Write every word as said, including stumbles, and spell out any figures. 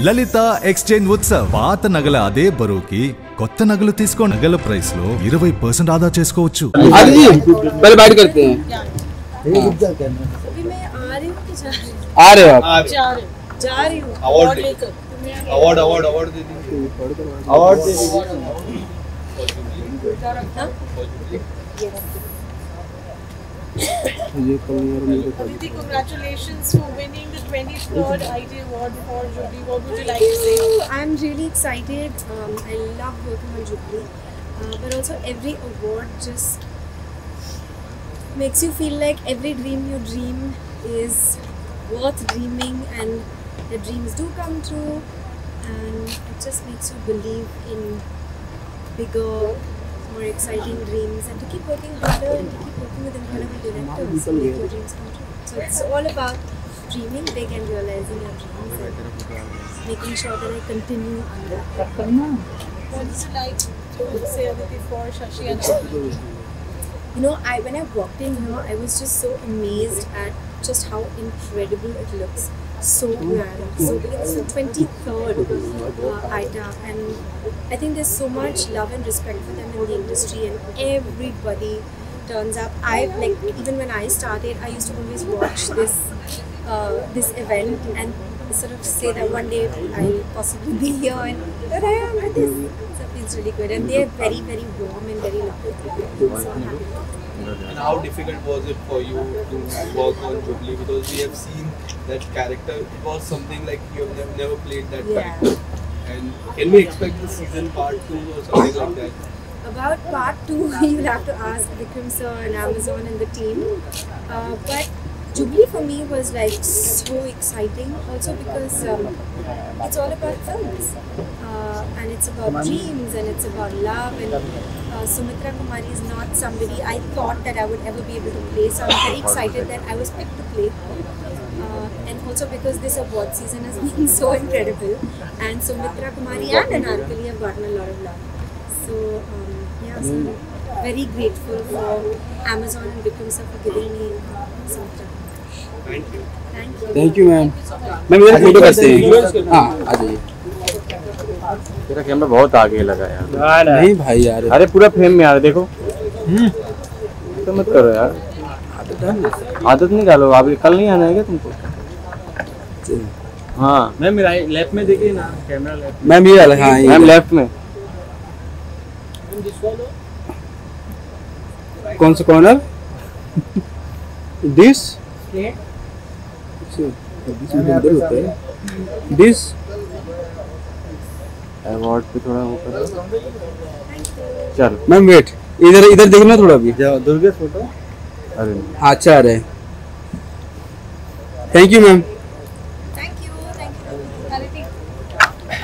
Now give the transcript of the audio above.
Lalita Exchange Utsav. Paata nagala ade baroki kotta nagalu teesko nagala price lo twenty percent aada chesukovachu. Adi pehle baat karte hain. Ye kitna karna hai? Abhi main aa rahi hu ki ja rahi hu? Aa rahe ho aap? Ja rahi hu. Ja rahi hu. Award lekar. Award award award de dijiye. Award de dijiye. Congratulations for winning the twenty-third I T Award for Jubilee. What would you like to say? I'm really excited. Um, I love working on Jubilee. Uh, but also every award just makes you feel like every dream you dream is worth dreaming and the dreams do come true. And it just makes you believe in bigger, more exciting dreams and to keep working harder and to keep working with incredible directors to make your dreams come true. So it's all about dreaming big and realizing your dreams and making sure that I continue on that. What would you like to say before Shashi and Anarkali? You know, I when I walked in here, I was just so amazed at just how incredible it looks. So grand. So it's the twenty-third uh, I T A, and I think there's so much love and respect for them in the industry, and everybody turns up. I like even when I started, I used to always watch this uh, this event and sort of say that one day I'll possibly be here, and there I am at this. So it's really good, and they're very very warm and very lovely. So happy. And how difficult was it for you to work on Jubilee, because we have seen that character, it was something like you have never played that yeah. character, and can we expect the season part two or something like that? About part two, you'll have to ask Vikram sir and Amazon and the team, uh, but Jubilee for me was like so exciting also because um, it's all about films uh, and it's about dreams and it's about love, and uh, Sumitra Kumari is not somebody I thought that I would ever be able to play, so I'm very excited that I was picked to play uh, and also because this award season has been so incredible and Sumitra Kumari and Anarkali have gotten a lot of love. So um, yeah, so very grateful for Amazon and Vikram sir for giving me Sumitra. Thank you. Thank you. Thank you, ma'am. Ma'am, मेरा photo करते हैं। हाँ, आ जाइए। तेरा camera बहुत आगे लगा यार। नहीं भाई यार। अरे पूरा फ्रेम में यार देखो। तो मत करो यार। आदत आदत निकालो। आप कल नहीं आना है क्या तुमको? हाँ। मैम मेरा लेफ्ट में देखिए ना कैमरा लेफ्ट। मैम ये वाला हाँ ये। मैम लेफ्ट में। कौन सा कॉर्नर? दिस? दिस अवार्ड पे थोड़ा ऊपर चलो मैम वेट इधर इधर देखना थोड़ा भी दुर्गे फोटो अरे अच्छा अरे थैंक यू मैम.